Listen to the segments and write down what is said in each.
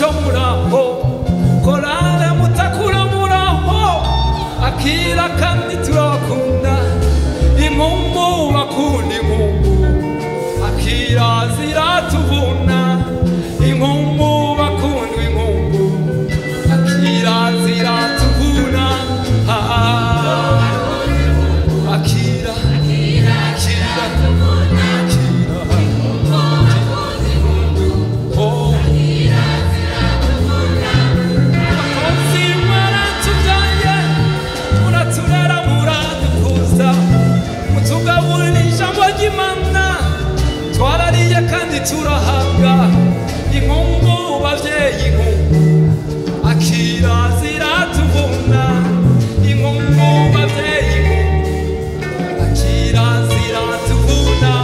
chomuraho korale mutakuramuraho akira kandi turakunda inkumbu bakunda inkumbu akira ziratuvuna inkumbu bakundwa inkumbu akira ziratuvuna akira ziratuvuna turahabwa inkumbu bavyeyi inkumbu akira ziratuvuna inkumbu bavyeyi inkumbu akira ziratuvuna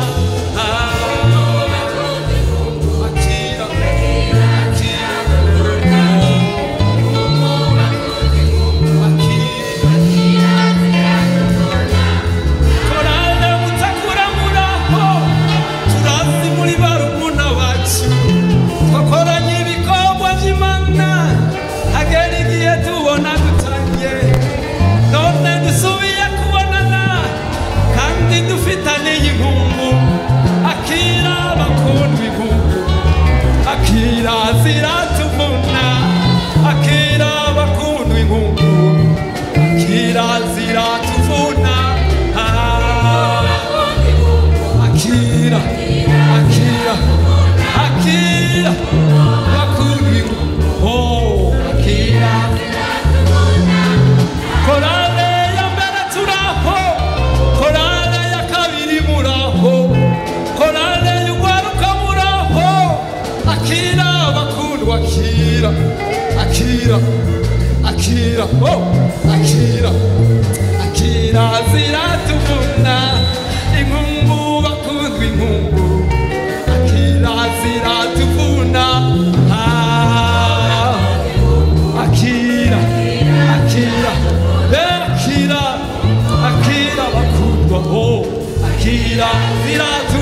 Akira, Akira, oh, Akira, Akira, ziratuvuna, inkumbu bakundwa inkumbu, Akira, ziratuvuna, Akira, Akira, Akira, Akira, bakundwa, oh, Akira, ziratuvuna.